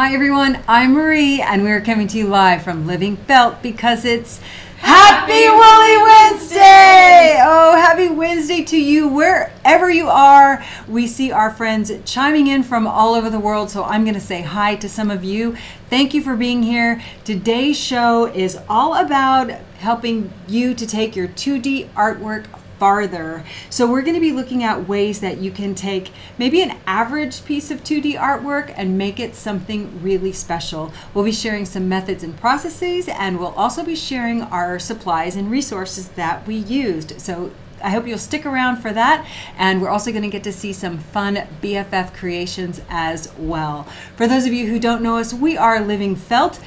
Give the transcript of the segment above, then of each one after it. Hi everyone, I'm Marie and we're coming to you live from Living Felt because it's Happy Wooly Wednesday! Oh, happy Wednesday to you wherever you are. We see our friends chiming in from all over the world, so I'm going to say hi to some of you. Thank you for being here. Today's show is all about helping you to take your 2D artwork farther. So we're going to be looking at ways that you can take maybe an average piece of 2D artwork and make it something really special. We'll be sharing some methods and processes, and we'll also be sharing our supplies and resources that we used. So I hope you'll stick around for that, and we're also going to get to see some fun BFF creations as well. For those of you who don't know us, we are Living Felt,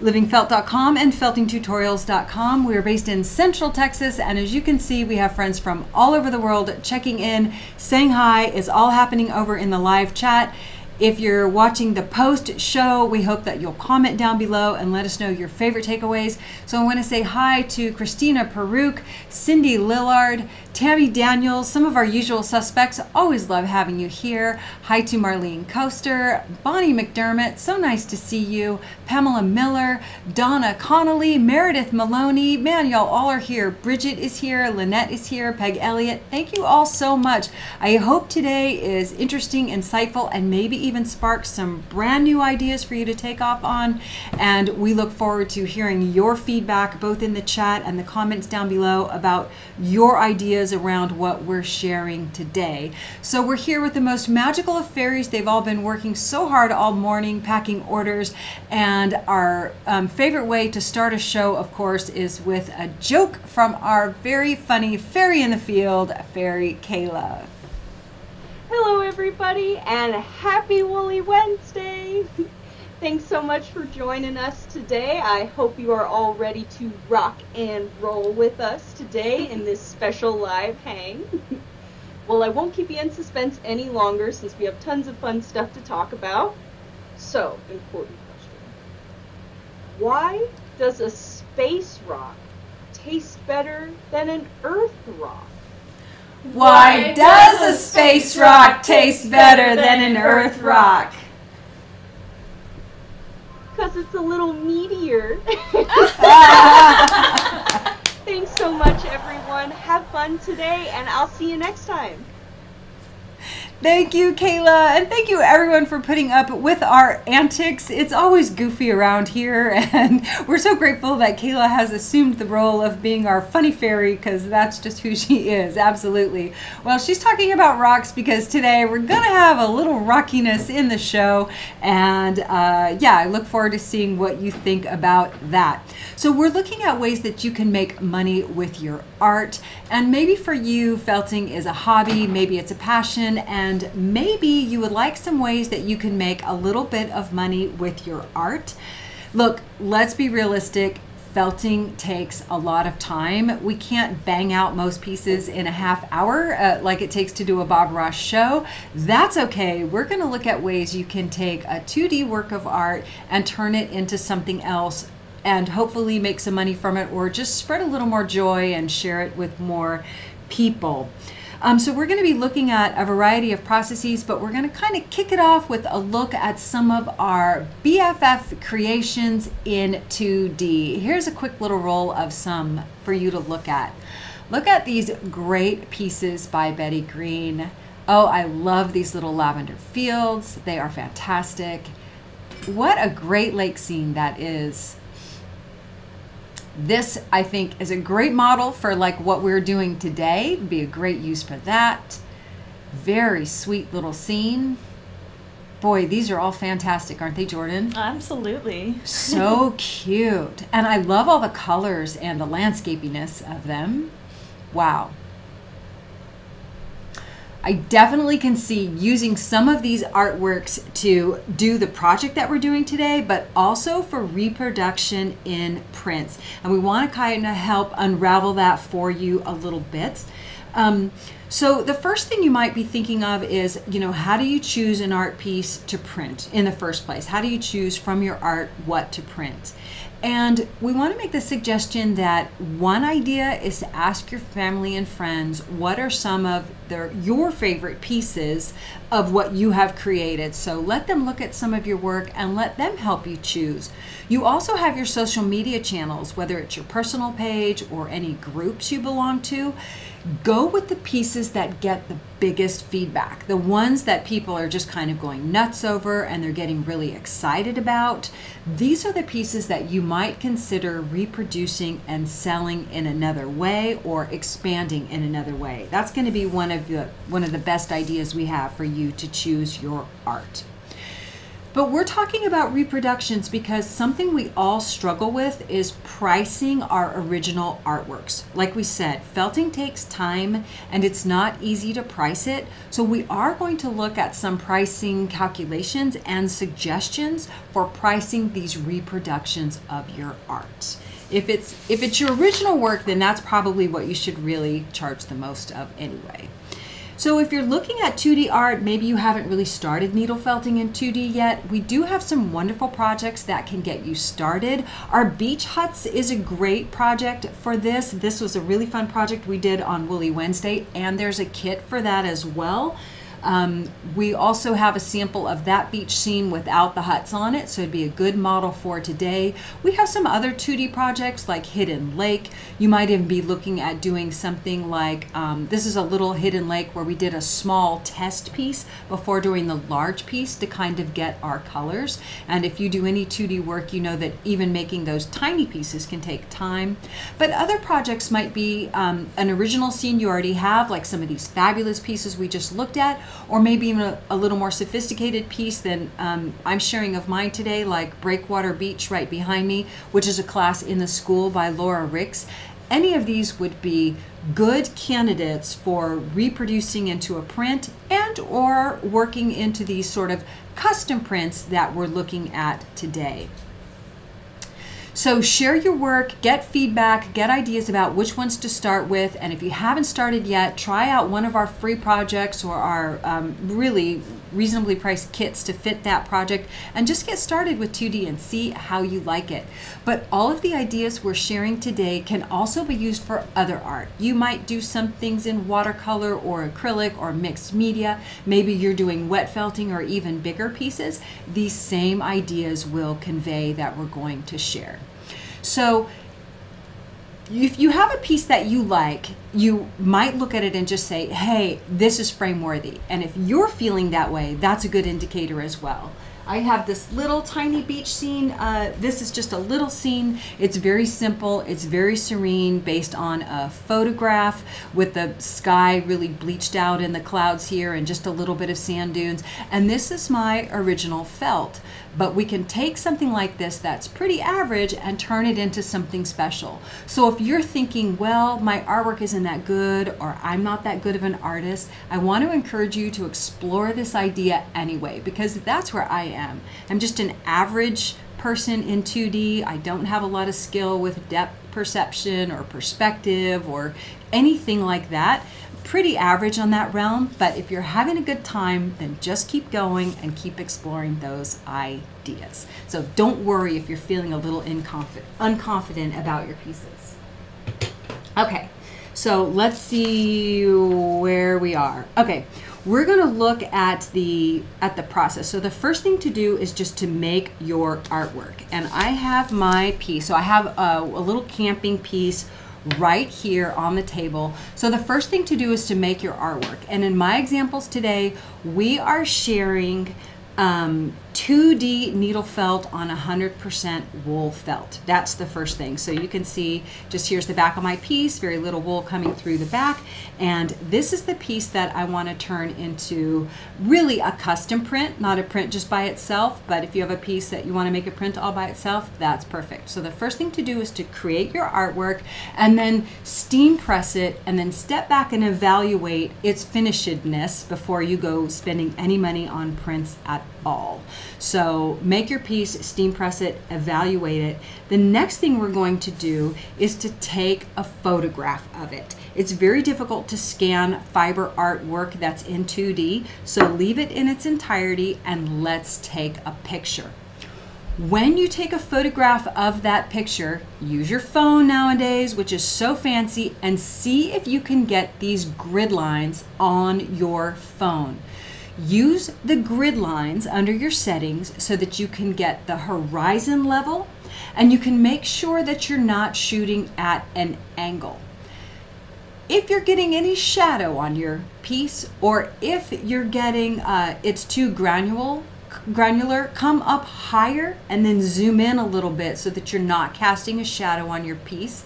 livingfelt.com and feltingtutorials.com. We are based in Central Texas, and as you can see, we have friends from all over the world checking in, saying hi. It's all happening over in the live chat. If you're watching the post show, we hope that you'll comment down below and let us know your favorite takeaways. So I want to say hi to Christina Peruque, Cindy Lillard, Tammy Daniels, some of our usual suspects. Always love having you here. Hi to Marlene Coaster, Bonnie McDermott, so nice to see you. Pamela Miller, Donna Connolly, Meredith Maloney. Man, y'all all are here. Bridget is here, Lynette is here, Peg Elliott. Thank you all so much. I hope today is interesting, insightful, and maybe even spark some brand new ideas for you to take off on, and we look forward to hearing your feedback both in the chat and the comments down below about your ideas around what we're sharing today. So we're here with the most magical of fairies. They've all been working so hard all morning packing orders, and our favorite way to start a show, of course, is with a joke from our very funny fairy in the field, Fairy Kayla. Hello everybody, and happy Wooly Wednesday! Thanks so much for joining us today. I hope you are all ready to rock and roll with us today in this special live hang. Well, I won't keep you in suspense any longer since we have tons of fun stuff to talk about. So, important question. Why does a space rock taste better than an earth rock? Why does a space rock taste better than an earth rock? Because it's a little meatier. Thanks so much, everyone. Have fun today, and I'll see you next time. Thank you, Kayla, and thank you everyone for putting up with our antics. It's always goofy around here, and we're so grateful that Kayla has assumed the role of being our funny fairy, because that's just who she is, absolutely. Well, she's talking about rocks because today we're gonna have a little rockiness in the show, and yeah, I look forward to seeing what you think about that. So we're looking at ways that you can make money with your art, and maybe for you, felting is a hobby, maybe it's a passion, and maybe you would like some ways that you can make a little bit of money with your art. Look, let's be realistic. Felting takes a lot of time. We can't bang out most pieces in a half hour like it takes to do a Bob Ross show. That's okay. We're going to look at ways you can take a 2D work of art and turn it into something else, and hopefully make some money from it, or just spread a little more joy and share it with more people. So we're going to be looking at a variety of processes, but we're going to kind of kick it off with a look at some of our BFF creations in 2D. Here's a quick little roll of some for you to look at. Look at these great pieces by Betty Green. Oh, I love these little lavender fields. They are fantastic. What a great lake scene that is. This, I think, is a great model for like what we're doing today. It'd be a great use for that. Very sweet little scene. Boy, these are all fantastic, aren't they, Jordan? Absolutely. So cute. And I love all the colors and the landscapiness of them. Wow. I definitely can see using some of these artworks to do the project that we're doing today, but also for reproduction in prints. And we want to kind of help unravel that for you a little bit. So the first thing you might be thinking of is, you know, how do you choose an art piece to print in the first place? How do you choose from your art what to print? And we want to make the suggestion that one idea is to ask your family and friends what are some of your favorite pieces of what you have created. So let them look at some of your work and let them help you choose. You also have your social media channels, whether it's your personal page or any groups you belong to. Go with the pieces that get the biggest feedback, the ones that people are just kind of going nuts over and they're getting really excited about. These are the pieces that you might consider reproducing and selling in another way or expanding in another way. That's going to be one of the best ideas we have for you to choose your art. But we're talking about reproductions because something we all struggle with is pricing our original artworks. Like we said, felting takes time and it's not easy to price it. So we are going to look at some pricing calculations and suggestions for pricing these reproductions of your art. If it's your original work, then that's probably what you should really charge the most of anyway. So if you're looking at 2D art, maybe you haven't really started needle felting in 2D yet, we do have some wonderful projects that can get you started. Our beach huts is a great project for this. This was a really fun project we did on Wooly Wednesday, and there's a kit for that as well. We also have a sample of that beach scene without the huts on it, so it'd be a good model for today. We have some other 2D projects like Hidden Lake. You might even be looking at doing something like, this is a little hidden lake where we did a small test piece before doing the large piece to kind of get our colors. And if you do any 2D work, you know that even making those tiny pieces can take time. But other projects might be an original scene you already have, like some of these fabulous pieces we just looked at, or maybe even a little more sophisticated piece than I'm sharing of mine today, like Breakwater Beach right behind me, which is a class in the school by Laura Ricks. Any of these would be good candidates for reproducing into a print and or working into these sort of custom prints that we're looking at today. So share your work, get feedback, get ideas about which ones to start with, and if you haven't started yet, try out one of our free projects or our really reasonably priced kits to fit that project and just get started with 2D and see how you like it. But all of the ideas we're sharing today can also be used for other art. You might do some things in watercolor or acrylic or mixed media. Maybe you're doing wet felting or even bigger pieces. These same ideas will convey that we're going to share. So if you have a piece that you like, you might look at it and just say, hey, this is frame worthy. And if you're feeling that way, that's a good indicator as well. I have this little tiny beach scene. This is just a little scene. It's very simple. It's very serene, based on a photograph with the sky really bleached out in the clouds here and just a little bit of sand dunes. And this is my original felt. But we can take something like this that's pretty average and turn it into something special. So if you're thinking, well, my artwork isn't that good, or I'm not that good of an artist, I want to encourage you to explore this idea anyway, because that's where I am. I'm just an average person in 2D. I don't have a lot of skill with depth perception or perspective or anything like that. Pretty average on that realm, but if you're having a good time, then just keep going and keep exploring those ideas. So don't worry if you're feeling a little unconfident about your pieces. Okay, so let's see where we are. Okay, we're going to look at the process. So the first thing to do is just to make your artwork. And I have my piece. So I have a little camping piece right here on the table. So the first thing to do is to make your artwork. And in my examples today, we are sharing 2D needle felt on 100% wool felt. That's the first thing. So you can see, just here's the back of my piece, very little wool coming through the back. And this is the piece that I want to turn into really a custom print, not a print just by itself, but if you have a piece that you want to make a print all by itself, that's perfect. So the first thing to do is to create your artwork and then steam press it and then step back and evaluate its finishedness before you go spending any money on prints at all. So make your piece, steam press it, evaluate it. The next thing we're going to do is to take a photograph of it. It's very difficult to scan fiber artwork that's in 2D, so leave it in its entirety and let's take a picture. When you take a photograph of that picture, use your phone nowadays, which is so fancy, and see if you can get these grid lines on your phone. Use the grid lines under your settings so that you can get the horizon level, and you can make sure that you're not shooting at an angle. If you're getting any shadow on your piece, or if you're getting it's too granular, come up higher and then zoom in a little bit so that you're not casting a shadow on your piece.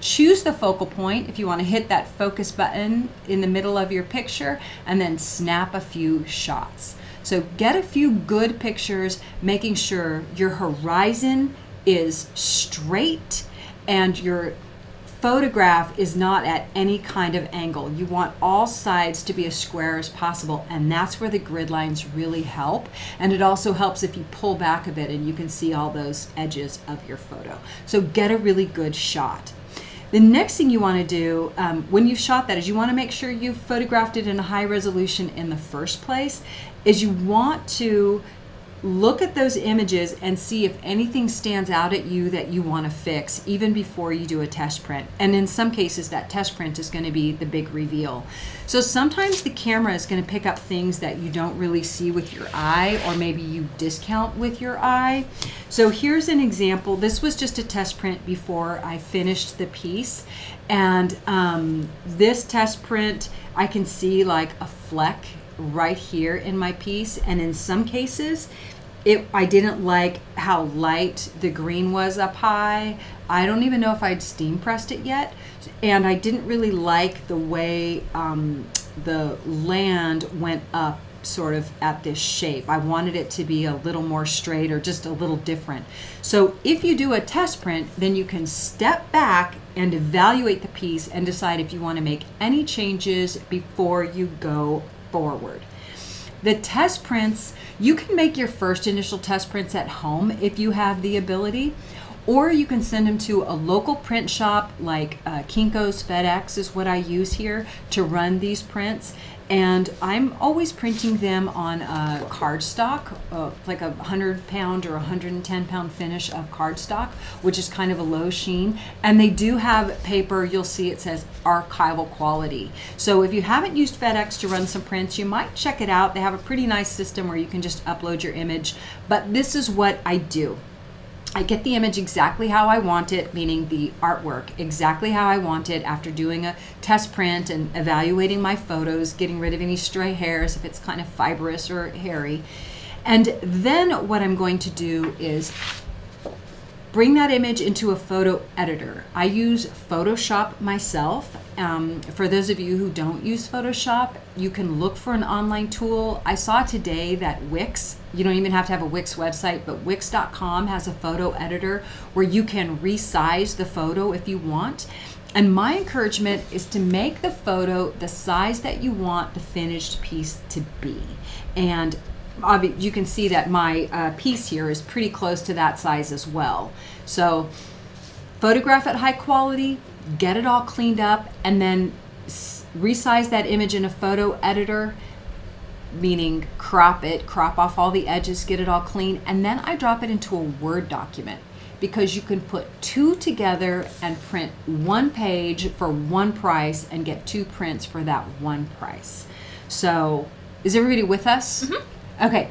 Choose the focal point if you want to hit that focus button in the middle of your picture, and then snap a few shots. So get a few good pictures, making sure your horizon is straight and your photograph is not at any kind of angle. You want all sides to be as square as possible, and that's where the grid lines really help. And it also helps if you pull back a bit and you can see all those edges of your photo. So get a really good shot. The next thing you want to do when you've shot that is you want to make sure you've photographed it in a high resolution in the first place, is you want to look at those images and see if anything stands out at you that you want to fix even before you do a test print. And in some cases, that test print is going to be the big reveal. So sometimes the camera is going to pick up things that you don't really see with your eye, or maybe you discount with your eye. So here's an example. This was just a test print before I finished the piece. And this test print, I can see like a fleck right here in my piece, and in some cases I didn't like how light the green was up high. I don't even know if I'd steam pressed it yet, and I didn't really like the way the land went up sort of at this shape. I wanted it to be a little more straight or just a little different. So if you do a test print, then you can step back and evaluate the piece and decide if you want to make any changes before you go forward. The test prints, you can make your first initial test prints at home if you have the ability, or you can send them to a local print shop like Kinko's, FedEx is what I use here to run these prints. And I'm always printing them on cardstock, like a 100-pound or 110-pound finish of cardstock, which is kind of a low sheen. And they do have paper, you'll see it says archival quality. So if you haven't used FedEx to run some prints, you might check it out. They have a pretty nice system where you can just upload your image. But this is what I do. I get the image exactly how I want it, meaning the artwork, exactly how I want it after doing a test print and evaluating my photos, getting rid of any stray hairs if it's kind of fibrous or hairy. And then what I'm going to do is bring that image into a photo editor. I use Photoshop myself. For those of you who don't use Photoshop, you can look for an online tool. I saw today that Wix, you don't even have to have a Wix website, but Wix.com has a photo editor where you can resize the photo if you want. And my encouragement is to make the photo the size that you want the finished piece to be. And you can see that my piece here is pretty close to that size as well. So photograph at high quality, get it all cleaned up, and then resize that image in a photo editor, meaning crop it, crop off all the edges, get it all clean, and then I drop it into a Word document, because you can put two together and print one page for one price and get two prints for that one price. So is everybody with us? Mm-hmm. Okay,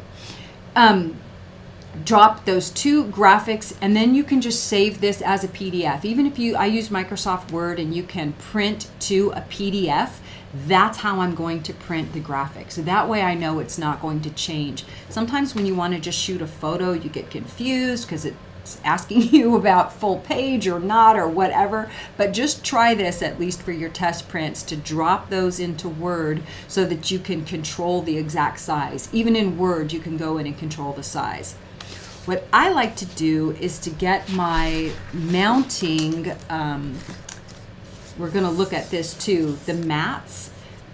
drop those two graphics, and then you can just save this as a PDF. Even if I use Microsoft Word, and you can print to a PDF. That's how I'm going to print the graphic. So that way I know it's not going to change. Sometimes when you want to just shoot a photo, you get confused because it's asking you about full page or not or whatever, but just try this at least for your test prints, to drop those into Word so that you can control the exact size. Even in Word, you can go in and control the size. What I like to do is to get my mounting, we're going to look at this too, the mats.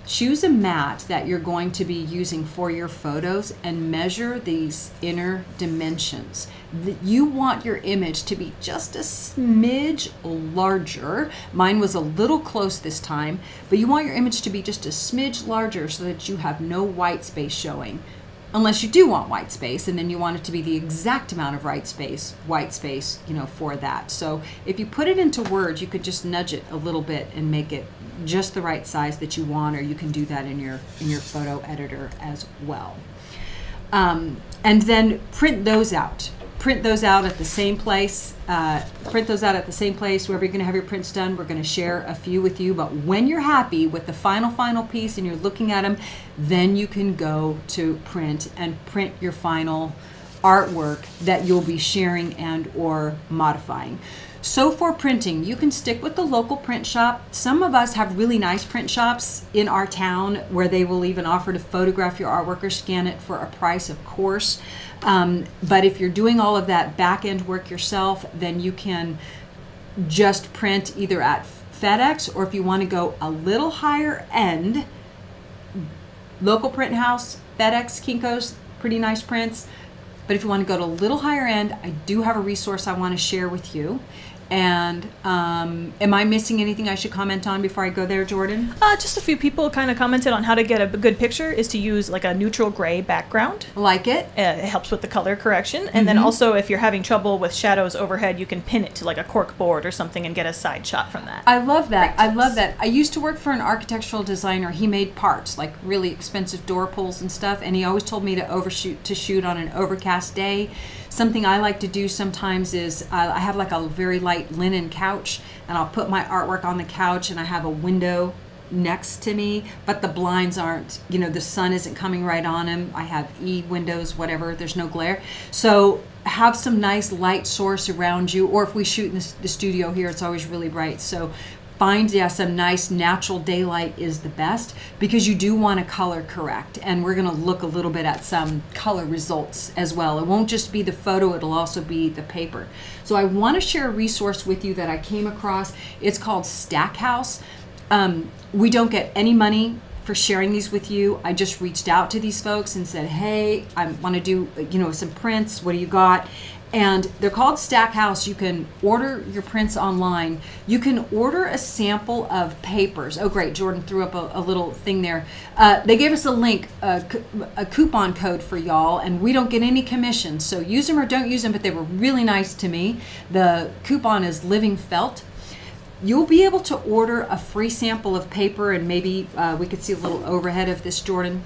Choose a mat that you're going to be using for your photos and measure these inner dimensions. You want your image to be just a smidge larger. Mine was a little close this time, but you want your image to be just a smidge larger so that you have no white space showing. unless you do want white space, and then you want it to be the exact amount of white space, you know, for that. So if you put it into Word, you could just nudge it a little bit and make it just the right size that you want, or you can do that in your photo editor as well. And then print those out. Print those out at the same place. Wherever you're going to have your prints done, we're going to share a few with you. But when you're happy with the final piece and you're looking at them, then you can go to print and print your final artwork that you'll be sharing and or modifying. So for printing, you can stick with the local print shop. Some of us have really nice print shops in our town where they will even offer to photograph your artwork or scan it for a price, of course. But if you're doing all of that back-end work yourself, then you can just print either at FedEx, or if you want to go a little higher end, local print house, FedEx, Kinko's, pretty nice prints. But if you want to go to a little higher end, I do have a resource I want to share with you. And am I missing anything I should comment on before I go there, Jordan? Just a few people kind of commented on how to get a good picture is to use like a neutral gray background. Like it. It helps with the color correction. And then also if you're having trouble with shadows overhead, you can pin it to like a cork board or something and get a side shot from that. I love that. I love that. I used to work for an architectural designer. He made parts, like really expensive door pulls and stuff. And he always told me to shoot on an overcast day. Something I like to do sometimes is I have like a very light linen couch, and I'll put my artwork on the couch, and I have a window next to me, but the blinds aren't, you know, the sun isn't coming right on them. I have e-windows, whatever, there's no glare. So have some nice light source around you, or if we shoot in the studio here, it's always really bright. So find, yeah, some nice natural daylight is the best, because you do want to color correct, and we're going to look a little bit at some color results as well. It won't just be the photo, it'll also be the paper. So I want to share a resource with you that I came across. It's called Stackhouse. We don't get any money for sharing these with you. I just reached out to these folks and said, hey, I want to do, you know, some prints. What do you got? And they're called Stackhouse. You can order your prints online. You can order a sample of papers. Oh, great. Jordan threw up a little thing there. They gave us a link, a coupon code for y'all, and we don't get any commission. So use them or don't use them, but they were really nice to me. The coupon is Living Felt. You'll be able to order a free sample of paper, and maybe we could see a little overhead of this, Jordan.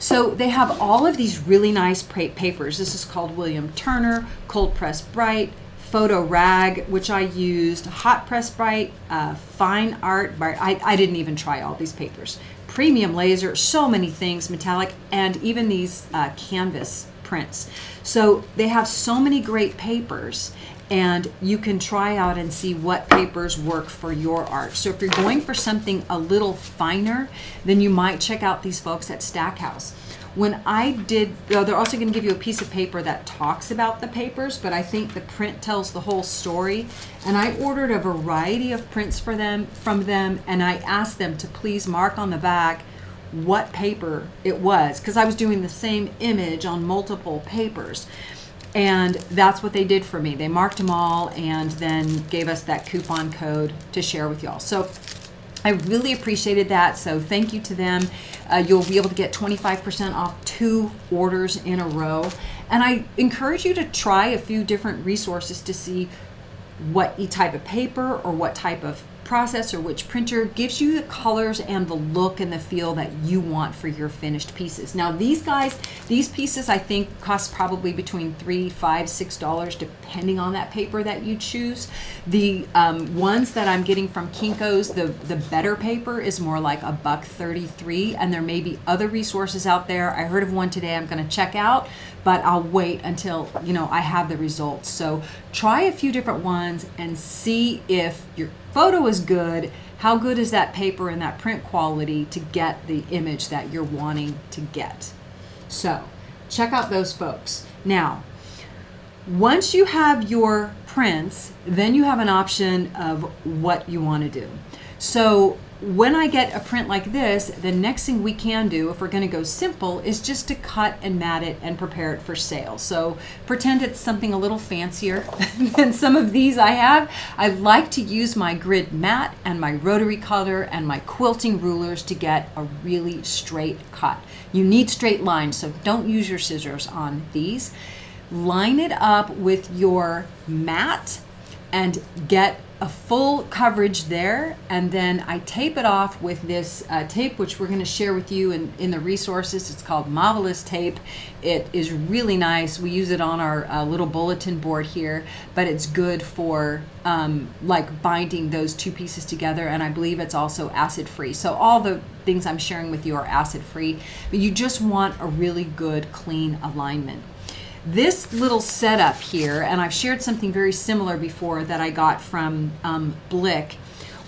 So they have all of these really nice papers. This is called William Turner, Cold Press Bright, Photo Rag, which I used, Hot Press Bright, Fine Art. I didn't even try all these papers. Premium Laser, so many things, metallic, and even these canvas prints. So they have so many great papers, and you can try out and see what papers work for your art. So if you're going for something a little finer, then you might check out these folks at Stackhouse. When I did, they're also going to give you a piece of paper that talks about the papers, but I think the print tells the whole story. And I ordered a variety of prints for them, from them, and I asked them to please mark on the back what paper it was, because I was doing the same image on multiple papers. And that's what they did for me. They marked them all and then gave us that coupon code to share with y'all. So I really appreciated that. So thank you to them. You'll be able to get 25% off 2 orders in a row. And I encourage you to try a few different resources to see what type of paper or what type of process or which printer gives you the colors and the look and the feel that you want for your finished pieces. Now these guys, these pieces I think cost probably between $3, $5, $6 depending on that paper that you choose. The ones that I'm getting from Kinko's, the better paper is more like $1.33, and there may be other resources out there. I heard of one today I'm going to check out, but I'll wait until, you know, I have the results. So try a few different ones and see if your photo is good. How good is that paper and that print quality to get the image that you're wanting to get? So check out those folks. Now, once you have your prints, then you have an option of what you want to do. So when I get a print like this, the next thing we can do, if we're going to go simple, is just to cut and mat it and prepare it for sale. So pretend it's something a little fancier than some of these I have. I like to use my grid mat and my rotary cutter and my quilting rulers to get a really straight cut. You need straight lines, so don't use your scissors on these. Line it up with your mat and get a full coverage there, and then I tape it off with this tape, which we're going to share with you in the resources. It's called Marvelous Tape. It is really nice. We use it on our little bulletin board here, but it's good for like binding those two pieces together, and I believe it's also acid-free. So all the things I'm sharing with you are acid-free, but you just want a really good, clean alignment. This little setup here, and I've shared something very similar before that I got from Blick.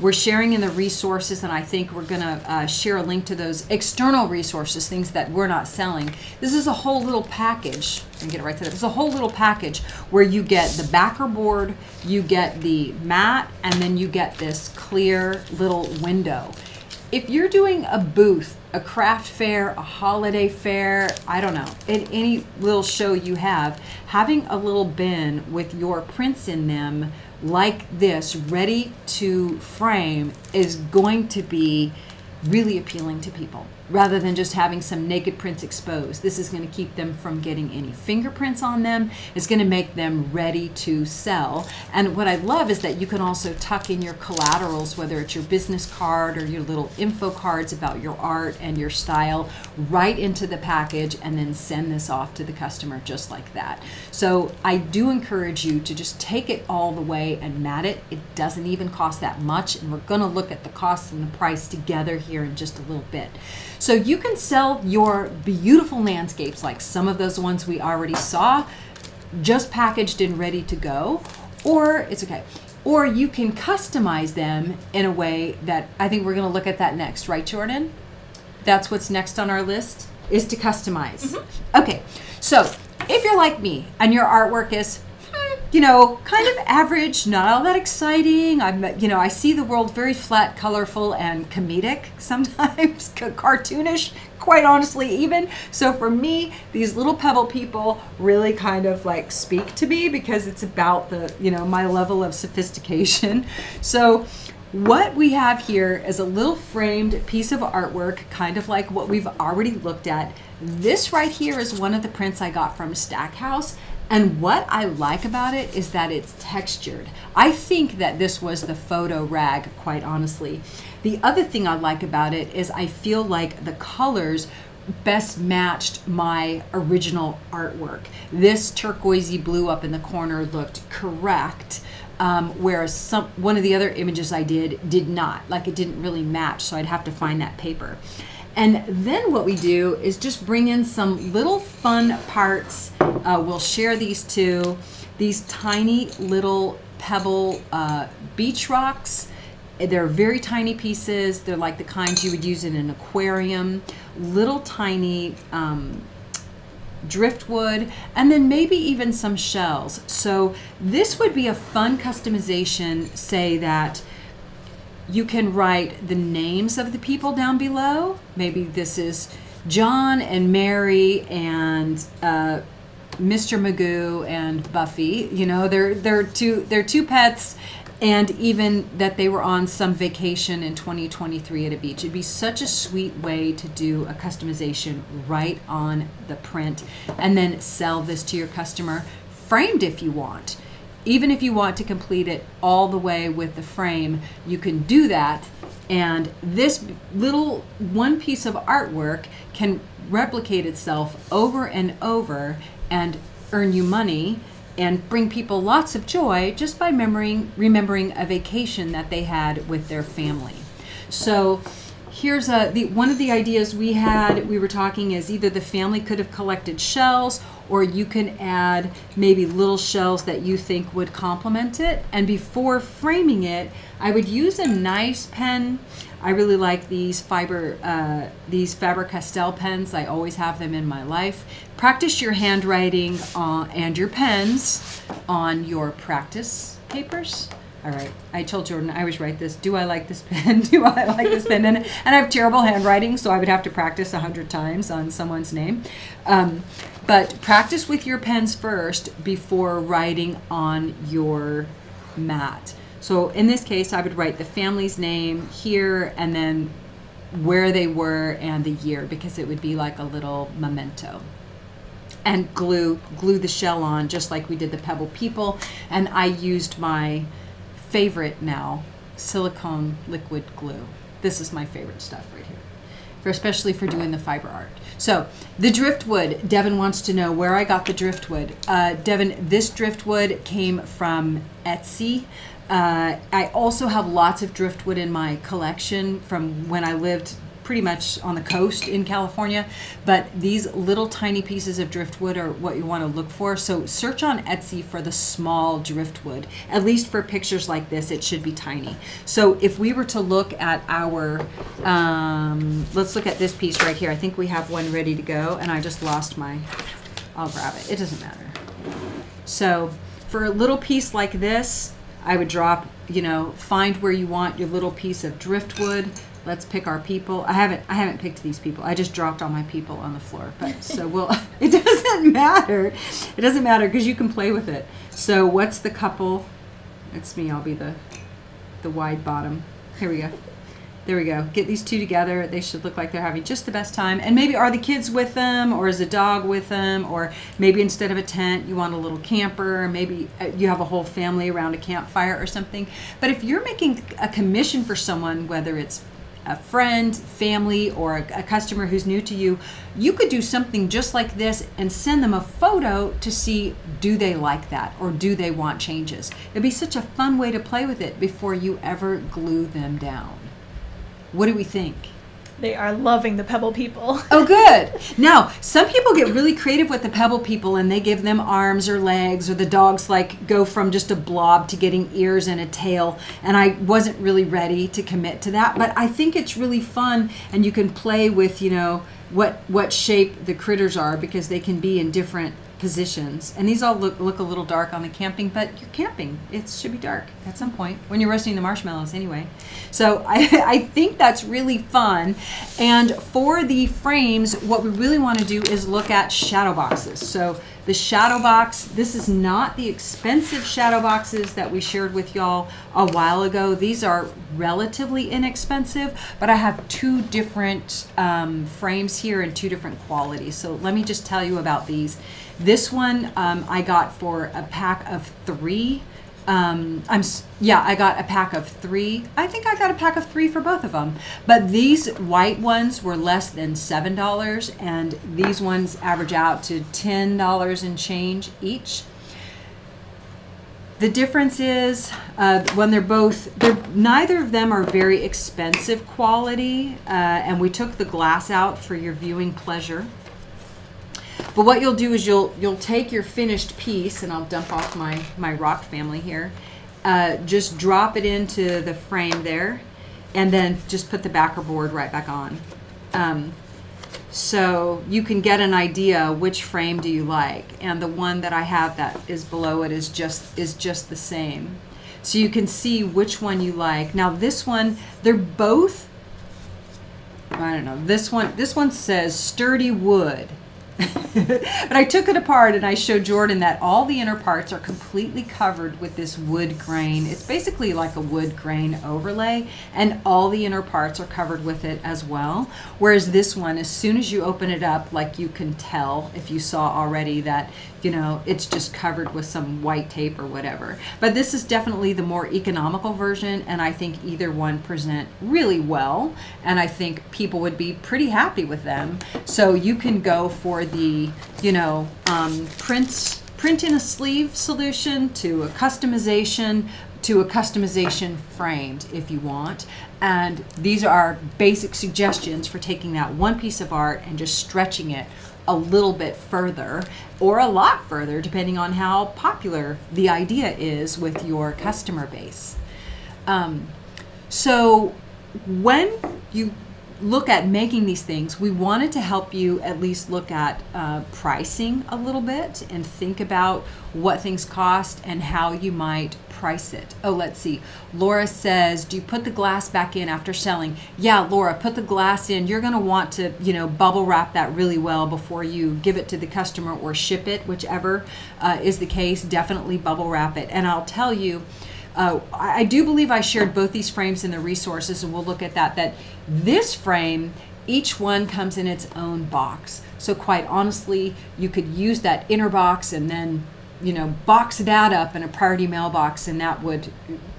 We're sharing in the resources, and I think we're going to share a link to those external resources, things that we're not selling. This is a whole little package. Let me get it right to that. It's a whole little package where you get the backer board, you get the mat, and then you get this clear little window. If you're doing a booth, a craft fair, a holiday fair, I don't know, at any little show you have, having a little bin with your prints in them like this, ready to frame, is going to be really appealing to people, rather than just having some naked prints exposed. This is going to keep them from getting any fingerprints on them. It's going to make them ready to sell. And what I love is that you can also tuck in your collaterals, whether it's your business card or your little info cards about your art and your style, right into the package, and then send this off to the customer just like that. So I do encourage you to just take it all the way and mat it. It doesn't even cost that much, and we're going to look at the cost and the price together here in just a little bit. So you can sell your beautiful landscapes, like some of those ones we already saw, just packaged and ready to go, or it's okay. Or you can customize them in a way that I think we're going to look at that next, right, Jordan? That's what's next on our list, is to customize. Mm-hmm. Okay, so if you're like me and your artwork is, you know, kind of average, not all that exciting. I'm, you know, I see the world very flat, colorful, and comedic sometimes, cartoonish, quite honestly even. So for me, these little Pebble People really kind of like speak to me, because it's about the, you know, my level of sophistication. So what we have here is a little framed piece of artwork, kind of like what we've already looked at. This right here is one of the prints I got from Stackhouse. And what I like about it is that it's textured. I think that this was the photo rag, quite honestly. The other thing I like about it is I feel like the colors best matched my original artwork. This turquoisey blue up in the corner looked correct, whereas one of the other images I did not. Like, it didn't really match, so I'd have to find that paper. And then what we do is just bring in some little fun parts. We'll share these two, these tiny little pebble beach rocks. They're very tiny pieces. They're like the kinds you would use in an aquarium. Little tiny driftwood, and then maybe even some shells. So this would be a fun customization, say that you can write the names of the people down below. Maybe this is John and Mary and Mr. Magoo and Buffy. You know, they're two pets, and even that they were on some vacation in 2023 at a beach. It'd be such a sweet way to do a customization right on the print, and then sell this to your customer, framed if you want. Even if you want to complete it all the way with the frame, you can do that. And this little one piece of artwork can replicate itself over and over and earn you money and bring people lots of joy just by remembering a vacation that they had with their family. So here's one of the ideas we were talking is either the family could have collected shells, or you can add maybe little shells that you think would complement it. And before framing it, I would use a nice pen. I really like these Faber-Castell pens. I always have them in my life. Practice your handwriting and your pens on your practice papers. All right. I told Jordan I always write this. Do I like this pen? Do I like this pen? And I have terrible handwriting, so I would have to practice 100 times on someone's name. But practice with your pens first before writing on your mat. So in this case, I would write the family's name here and then where they were and the year, because it would be like a little memento. And glue the shell on just like we did the Pebble People. And I used my favorite now, silicone liquid glue. This is my favorite stuff right here, especially for doing the fiber art. So the driftwood, Devin wants to know where I got the driftwood. Devin, this driftwood came from Etsy. I also have lots of driftwood in my collection from when I lived pretty much on the coast in California, but these little tiny pieces of driftwood are what you want to look for. So search on Etsy for the small driftwood. At least for pictures like this, it should be tiny. So if we were to look at our, let's look at this piece right here. I think we have one ready to go, and I just lost my, I'll grab it. It doesn't matter. So for a little piece like this, I would drop, you know, find where you want your little piece of driftwood. Let's pick our people. I haven't picked these people. I just dropped all my people on the floor. But so we'll, it doesn't matter. It doesn't matter because you can play with it. So what's the couple? It's me. I'll be the wide bottom. Here we go. There we go. Get these two together. They should look like they're having just the best time. And maybe are the kids with them, or is a dog with them, or maybe instead of a tent, you want a little camper. Maybe you have a whole family around a campfire or something. But if you're making a commission for someone, whether it's a friend, family, or a customer who's new to you, you could do something just like this and send them a photo to see, do they like that or do they want changes? It'd be such a fun way to play with it before you ever glue them down. What do we think? They are loving the Pebble People. Oh, good. Now, some people get really creative with the Pebble People and they give them arms or legs, or the dogs like go from just a blob to getting ears and a tail. And I wasn't really ready to commit to that, but I think it's really fun, and you can play with, you know, what shape the critters are, because they can be in different positions. And these all look a little dark on the camping, but you're camping. It should be dark at some point when you're roasting the marshmallows anyway. So I think that's really fun. And for the frames, what we really want to do is look at shadow boxes. So the shadow box, this is not the expensive shadow boxes that we shared with y'all a while ago. These are relatively inexpensive, but I have two different frames here and two different qualities. So let me just tell you about these. This one I got for a pack of three. I got a pack of three. I think I got a pack of three for both of them. But these white ones were less than $7, and these ones average out to $10 and change each. The difference is when neither of them are very expensive quality, and we took the glass out for your viewing pleasure. But what you'll do is you'll take your finished piece, and I'll dump off my rock family here. Just drop it into the frame there, and then just put the backer board right back on. So you can get an idea which frame do you like, and the one that I have that is below it is just the same. So you can see which one you like. Now this one, they're both, I don't know, this one says sturdy wood. But I took it apart and I showed Jordan that all the inner parts are completely covered with this wood grain. It's basically like a wood grain overlay, and all the inner parts are covered with it as well. Whereas this one, as soon as you open it up, like you can tell if you saw already that, you know, it's just covered with some white tape or whatever. But this is definitely the more economical version, and I think either one present really well, and I think people would be pretty happy with them. So you can go for the, you know, print in a sleeve solution to a customization framed if you want. And these are our basic suggestions for taking that one piece of art and just stretching it a little bit further, or a lot further, depending on how popular the idea is with your customer base. So when you look at making these things, we wanted to help you at least look at pricing a little bit and think about what things cost and how you might price it. Oh, let's see. Laura says, do you put the glass back in after selling? Yeah, Laura, put the glass in. You're going to want to, you know, bubble wrap that really well before you give it to the customer or ship it, whichever is the case. Definitely bubble wrap it. And I'll tell you, I do believe I shared both these frames in the resources, and we'll look at that, that this frame, each one comes in its own box. So quite honestly, you could use that inner box and then, you know, box that up in a priority mailbox, and that would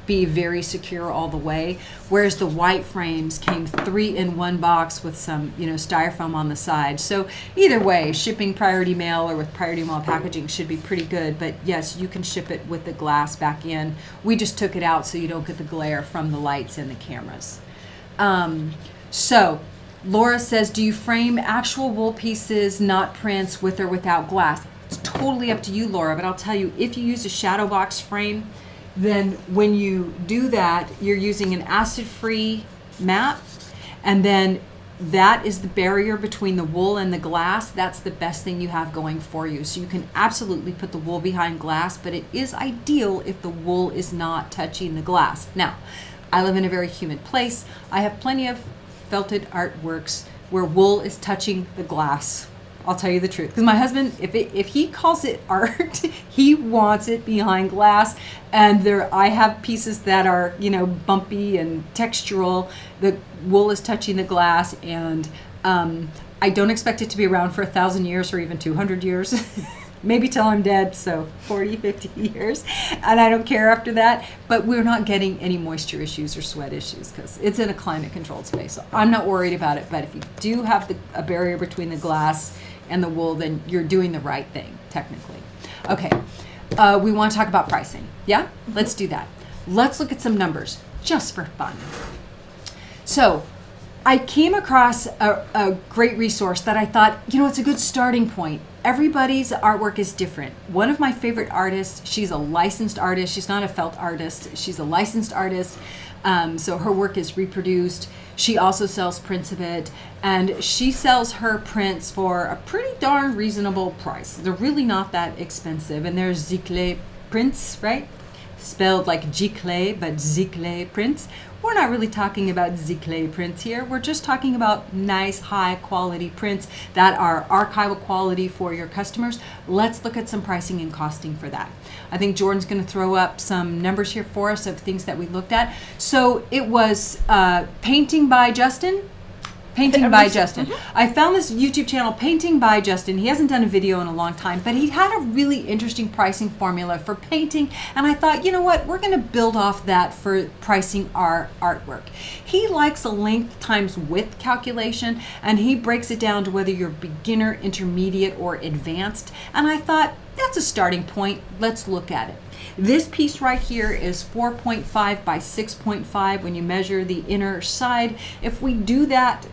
be very secure all the way. Whereas the white frames came 3 in 1 box with some, you know, styrofoam on the side. So either way, shipping priority mail or with priority mail packaging should be pretty good. But yes, you can ship it with the glass back in. We just took it out so you don't get the glare from the lights and the cameras. So Laura says, do you frame actual wool pieces, not prints, with or without glass? It's totally up to you, Laura, but I'll tell you, if you use a shadow box frame, then when you do that, you're using an acid-free mat, and then that is the barrier between the wool and the glass. That's the best thing you have going for you. So you can absolutely put the wool behind glass, but it is ideal if the wool is not touching the glass. Now, I live in a very humid place. I have plenty of felted artworks where wool is touching the glass. I'll tell you the truth, because my husband, if he calls it art, he wants it behind glass. And there, I have pieces that are, you know, bumpy and textural. The wool is touching the glass, and I don't expect it to be around for 1,000 years or even 200 years, maybe till I'm dead, so 40, 50 years. And I don't care after that, but we're not getting any moisture issues or sweat issues because it's in a climate controlled space. So I'm not worried about it, but if you do have a barrier between the glass and the wool, then you're doing the right thing, technically. Okay, we want to talk about pricing. Yeah, let's do that. Let's look at some numbers just for fun. So I came across a great resource that I thought, you know, it's a good starting point. Everybody's artwork is different. One of my favorite artists, she's a licensed artist. She's not a felt artist. She's a licensed artist. So her work is reproduced. She also sells prints of it, and she sells her prints for a pretty darn reasonable price. They're really not that expensive, and there's Giclée prints, right? Spelled like Giclée, but Giclée prints. We're not really talking about Giclée prints here. We're just talking about nice, high-quality prints that are archival quality for your customers. Let's look at some pricing and costing for that. I think Jordan's going to throw up some numbers here for us of things that we looked at. So it was Painting by Justin. Painting by Justin. Mm-hmm. I found this YouTube channel, Painting by Justin. He hasn't done a video in a long time, but he had a really interesting pricing formula for painting, and I thought, you know what, we're going to build off that for pricing our artwork. He likes a length times width calculation, and he breaks it down to whether you're beginner, intermediate, or advanced, and I thought, that's a starting point. Let's look at it. This piece right here is 4.5 by 6.5 when you measure the inner side. If we do that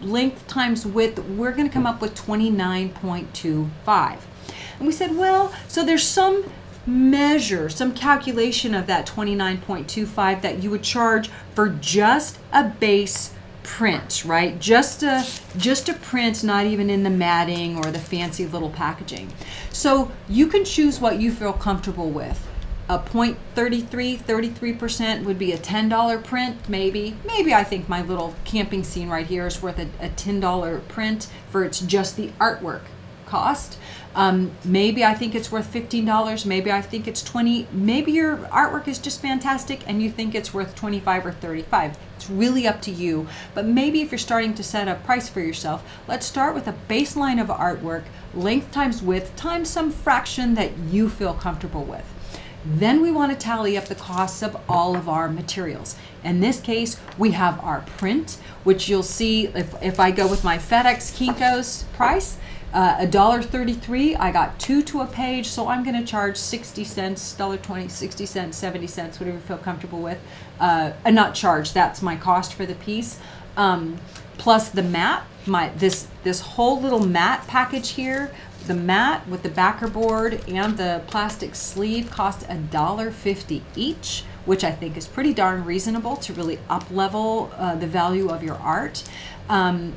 length times width, we're going to come up with 29.25. And we said, well, so there's some measure, some calculation of that 29.25 that you would charge for just a base print, right? Just a print, not even in the matting or the fancy little packaging. So you can choose what you feel comfortable with. A 0.33, 33% would be a $10 print, maybe. Maybe I think my little camping scene right here is worth a $10 print for it's just the artwork cost. Maybe I think it's worth $15, maybe I think it's $20, maybe your artwork is just fantastic and you think it's worth $25 or $35. It's really up to you, but maybe if you're starting to set a price for yourself, let's start with a baseline of artwork, length times width, times some fraction that you feel comfortable with. Then we want to tally up the costs of all of our materials. In this case, we have our print, which you'll see if I go with my FedEx Kinko's price, $1.33, I got 2 to a page, so I'm going to charge 60 cents, $1.20, 60 cents, 70 cents, whatever you feel comfortable with. And not charge, that's my cost for the piece. Plus the mat, this whole little mat package here, the mat with the backer board and the plastic sleeve costs $1.50 each, which I think is pretty darn reasonable to really up-level the value of your art.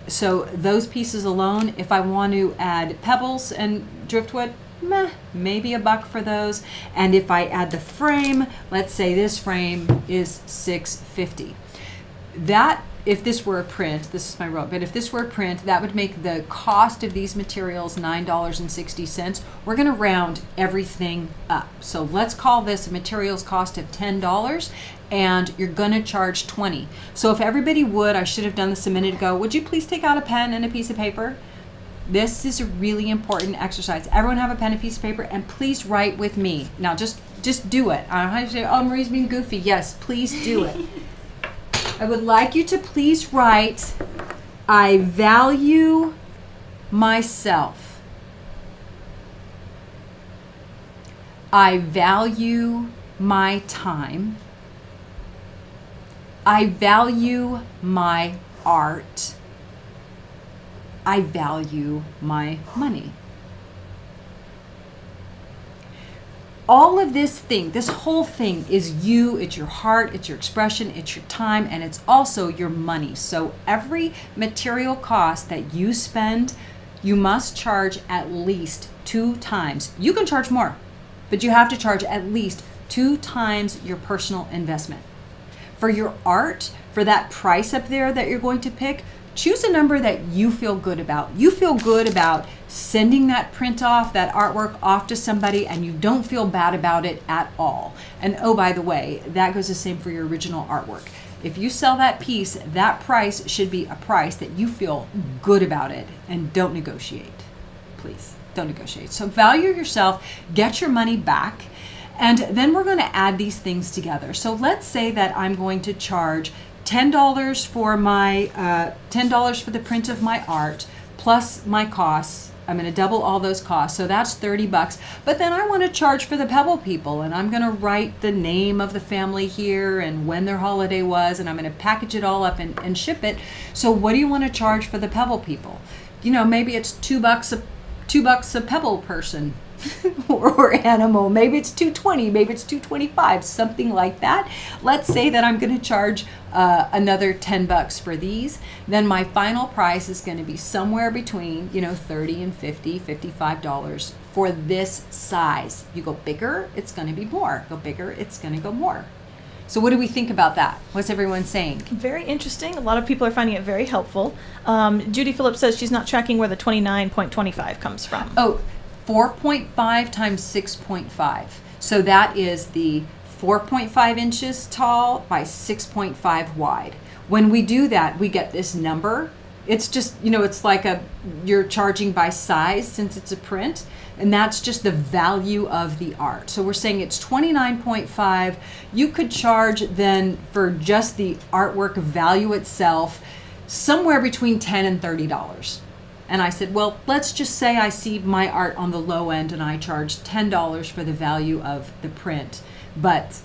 So those pieces alone, if I want to add pebbles and driftwood, meh, maybe $1 for those. And if I add the frame, let's say this frame is $6.50. That, if this were a print, this is my rope, but if this were a print, that would make the cost of these materials $9.60. We're going to round everything up. So let's call this a materials cost of $10, and you're going to charge $20. So if everybody would, I should have done this a minute ago, would you please take out a pen and a piece of paper? This is a really important exercise. Everyone have a pen and piece of paper, and please write with me. Now just do it. I don't have to say, oh, Marie's being goofy. Yes, please do it. I would like you to please write, I value myself. I value my time. I value my art. I value my money. All of this thing, this whole thing is you, it's your heart, it's your expression, it's your time, and it's also your money. So every material cost that you spend, you must charge at least 2 times. You can charge more, but you have to charge at least 2 times your personal investment. For your art, for that price up there that you're going to pick, choose a number that you feel good about. You feel good about sending that print off, that artwork off to somebody, and you don't feel bad about it at all. And oh, by the way, that goes the same for your original artwork. If you sell that piece, that price should be a price that you feel good about it, and don't negotiate. Please, don't negotiate. So value yourself, get your money back, and then we're going to add these things together. So let's say that I'm going to charge $10 for my $10 for the print of my art plus my costs. I'm going to double all those costs, so that's $30. But then I want to charge for the Pebble People, and I'm going to write the name of the family here and when their holiday was, and I'm going to package it all up and ship it. So what do you want to charge for the Pebble People? You know, maybe it's $2 a Pebble person. or animal. Maybe it's $2.20, maybe it's $2.25, something like that. Let's say that I'm going to charge another $10 for these. Then my final price is going to be somewhere between, you know, $30 and $50, $55 for this size. You go bigger, it's going to be more. Go bigger, it's going to go more. So what do we think about that? What's everyone saying? Very interesting. A lot of people are finding it very helpful. Judy Phillips says she's not tracking where the 29.25 comes from. Oh. 4.5 times 6.5. So that is the 4.5 inches tall by 6.5 wide. When we do that, we get this number. It's just, you know, it's like a, you're charging by size since it's a print, and that's just the value of the art. So we're saying it's 29.5. You could charge then for just the artwork value itself somewhere between $10 and $30. And I said, well, let's just say I see my art on the low end and I charge $10 for the value of the print, but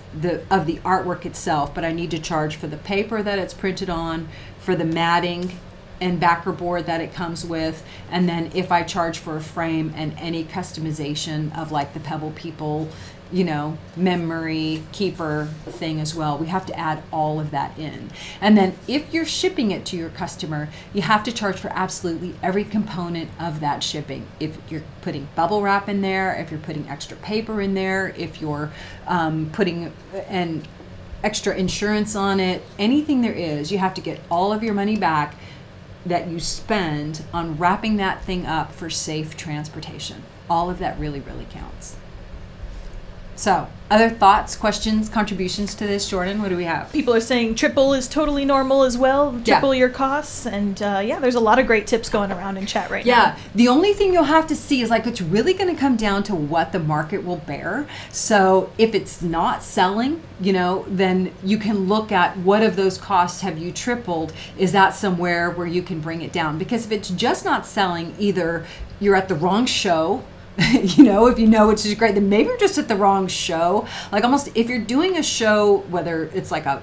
of the artwork itself, but I need to charge for the paper that it's printed on, for the matting and backer board that it comes with, and then if I charge for a frame and any customization of like the Pebble People, you know, memory keeper thing as well. We have to add all of that in. And then if you're shipping it to your customer, you have to charge for absolutely every component of that shipping. If you're putting bubble wrap in there, if you're putting extra paper in there, if you're putting an extra insurance on it, anything there is, you have to get all of your money back that you spend on wrapping that thing up for safe transportation. All of that really, really counts. So, other thoughts, questions, contributions to this, Jordan? What do we have? People are saying triple is totally normal as well. Triple your costs. And yeah, there's a lot of great tips going around in chat right now. Yeah, the only thing you'll have to see is like it's really going to come down to what the market will bear. So if it's not selling, you know, then you can look at what of those costs have you tripled? Is that somewhere where you can bring it down? Because if it's just not selling, either you're at the wrong show, you know, if you know, which is great, then maybe you're just at the wrong show. Like almost if you're doing a show, whether it's like a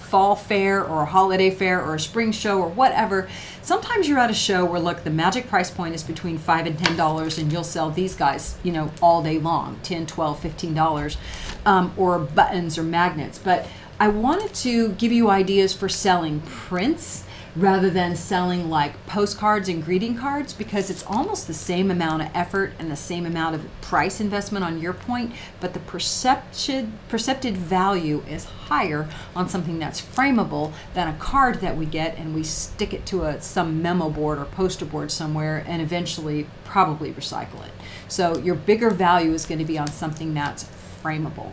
fall fair or a holiday fair or a spring show or whatever, sometimes you're at a show where, look, the magic price point is between $5 and $10 and you'll sell these guys, you know, all day long, $10, $12, $15, or buttons or magnets. But I wanted to give you ideas for selling prints rather than selling like postcards and greeting cards, because it's almost the same amount of effort and the same amount of price investment on your point, but the perceptive value is higher on something that's frameable than a card that we get and we stick it to some memo board or poster board somewhere and eventually probably recycle it. So your bigger value is going to be on something that's frameable.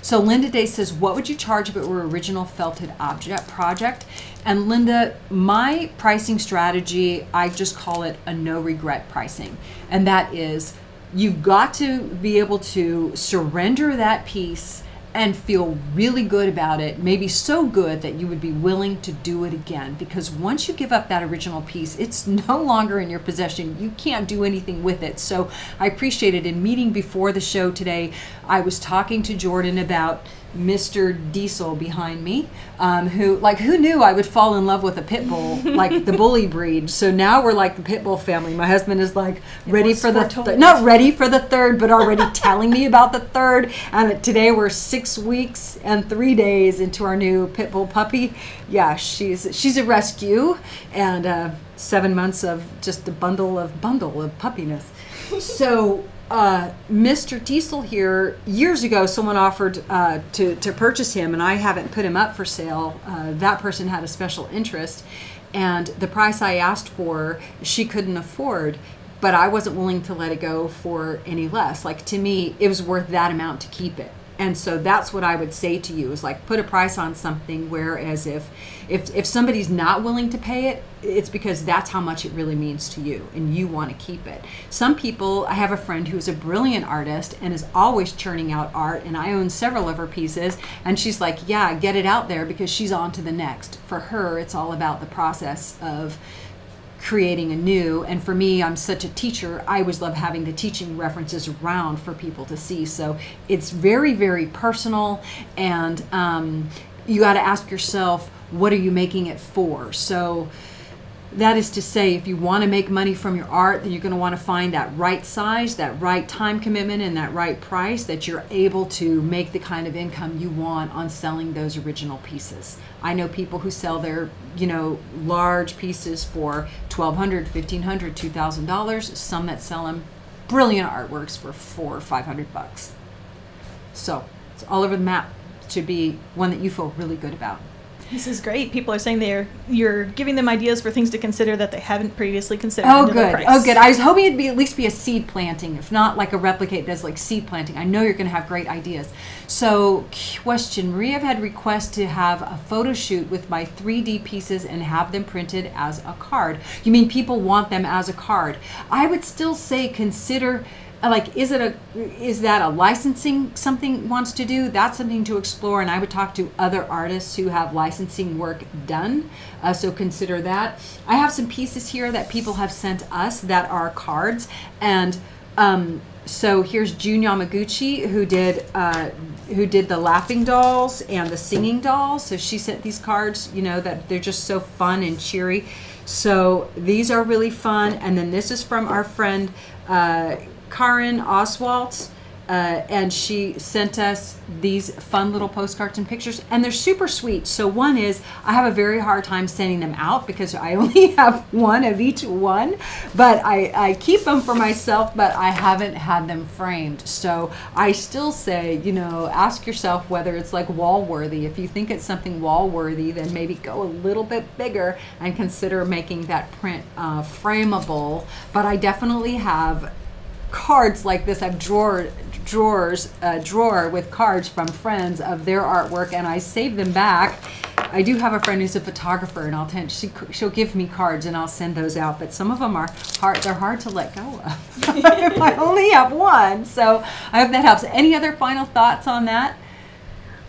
So Linda Day says, what would you charge if it were original felted object project? And Linda, my pricing strategy, I just call it a no regret pricing. And that is, you've got to be able to surrender that piece and feel really good about it, maybe so good that you would be willing to do it again. Because once you give up that original piece, it's no longer in your possession. You can't do anything with it. So I appreciate it. In meeting before the show today, I was talking to Jordan about Mr. Diesel behind me, who, like, who knew I would fall in love with a pit bull, like the bully breed. So now we're like the pit bull family. My husband is like ready for the not ready for the third, but already telling me about the third. And today we're 6 weeks and 3 days into our new pit bull puppy. Yeah, she's a rescue, and 7 months of just a bundle of puppiness. So. Mr. Diesel here, years ago, someone offered to purchase him, and I haven't put him up for sale. That person had a special interest, and the price I asked for, she couldn't afford, but I wasn't willing to let it go for any less. Like, to me, it was worth that amount to keep it. And so that's what I would say to you is, like, put a price on something, whereas if somebody's not willing to pay it, it's because that's how much it really means to you and you want to keep it. Some people, I have a friend who is a brilliant artist and is always churning out art, and I own several of her pieces, and she's like, yeah, get it out there, because she's on to the next. For her, it's all about the process of creating anew. And for me, I'm such a teacher, I always love having the teaching references around for people to see. So it's very, very personal, and you got to ask yourself, what are you making it for? So that is to say, if you want to make money from your art, then you're going to want to find that right size, that right time commitment, and that right price that you're able to make the kind of income you want on selling those original pieces. I know people who sell their, you know, large pieces for $1,200, $1,500, $2,000, some that sell them brilliant artworks for $400 or $500. So it's all over the map to be one that you feel really good about. This is great. People are saying you're giving them ideas for things to consider that they haven't previously considered. Oh, good. Price. Oh, good. I was hoping it'd be at least be a seed planting, if not like a replicate that's like seed planting. I know you're going to have great ideas. So, question, Marie, I've had requests to have a photo shoot with my 3D pieces and have them printed as a card. You mean people want them as a card? I would still say consider. Like, is that a licensing something wants to do? That's something to explore, and I would talk to other artists who have licensing work done, so consider that. I have some pieces here that people have sent us that are cards, and so here's Jun Yamaguchi, who did the laughing dolls and the singing dolls. So she sent these cards, you know, that they're just so fun and cheery. So these are really fun. And then this is from our friend Karen Oswalt, and she sent us these fun little postcards and pictures, and they're super sweet. So one is, I have a very hard time sending them out because I only have one of each one, but I keep them for myself, but I haven't had them framed. So I still say, you know, ask yourself whether it's like wall worthy. If you think it's something wall worthy, then maybe go a little bit bigger and consider making that print frameable. But I definitely have cards like this. I've a drawer with cards from friends of their artwork, and I save them back. I do have a friend who's a photographer, and she'll give me cards and I'll send those out, but some of them are hard, they're hard to let go of. If I only have one. So I hope that helps. Any other final thoughts on that?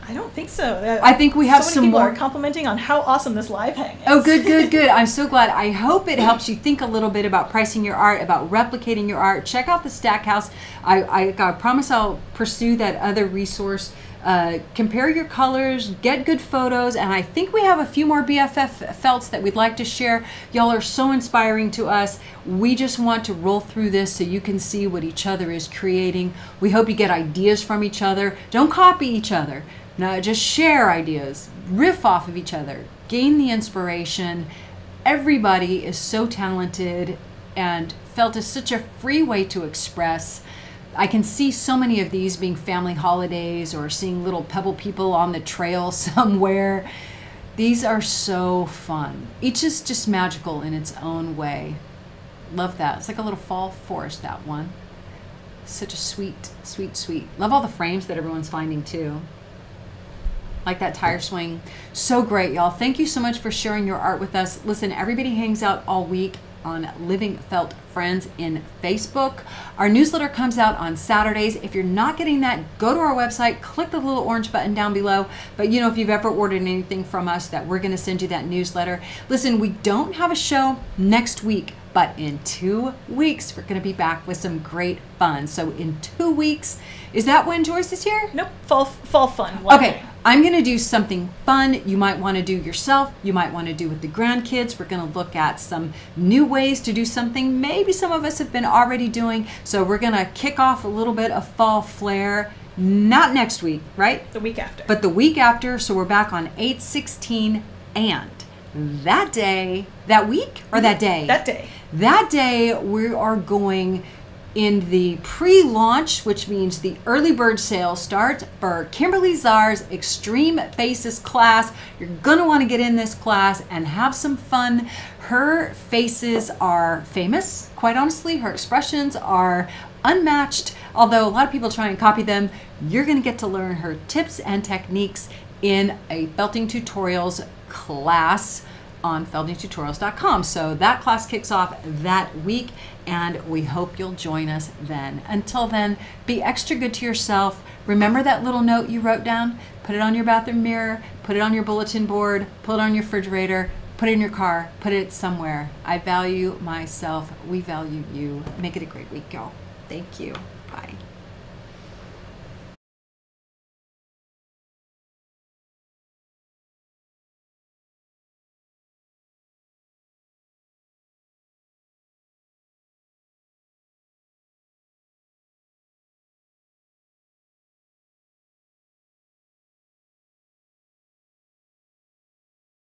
I don't think so. I think we have some more. So many people are complimenting on how awesome this live hang is. Oh, good, good, good. I'm so glad. I hope it helps you think a little bit about pricing your art, about replicating your art. Check out the Stackhouse. I promise I'll pursue that other resource. Compare your colors, get good photos, and I think we have a few more BFF felts that we'd like to share. Y'all are so inspiring to us. We just want to roll through this so you can see what each other is creating. We hope you get ideas from each other. Don't copy each other. No, just share ideas, riff off of each other, gain the inspiration. Everybody is so talented, and felt is such a free way to express. I can see so many of these being family holidays or seeing little Pebble People on the trail somewhere. These are so fun. Each is just magical in its own way. Love that. It's like a little fall forest, that one. Such a sweet, sweet, sweet. Love all the frames that everyone's finding too. Like that tire swing. So great, y'all. Thank you so much for sharing your art with us. Listen, everybody hangs out all week on Living Felt Friends in Facebook. Our newsletter comes out on Saturdays. If you're not getting that, go to our website, click the little orange button down below. But you know, if you've ever ordered anything from us, that we're gonna send you that newsletter. Listen, we don't have a show next week, but in 2 weeks, we're gonna be back with some great fun. So in 2 weeks, is that when Joyce is here? Nope, fall fun. One okay. Day. I'm going to do something fun you might want to do yourself, you might want to do with the grandkids. We're going to look at some new ways to do something maybe some of us have been already doing. So we're going to kick off a little bit of fall flair, not next week, right? The week after. But the week after, so we're back on 8/16, and that day, that week, or that day? That day. That day we are going in the pre-launch, which means the early bird sale starts for Kimberly Czar's Extreme Faces class. You're gonna wanna get in this class and have some fun. Her faces are famous, quite honestly. Her expressions are unmatched, although a lot of people try and copy them. You're gonna get to learn her tips and techniques in a felting tutorials class on feltingtutorials.com. So that class kicks off that week, and we hope you'll join us then. Until then, be extra good to yourself. Remember that little note you wrote down? Put it on your bathroom mirror, put it on your bulletin board, put it on your refrigerator, put it in your car, put it somewhere. I value myself. We value you. Make it a great week, y'all. Thank you. Bye.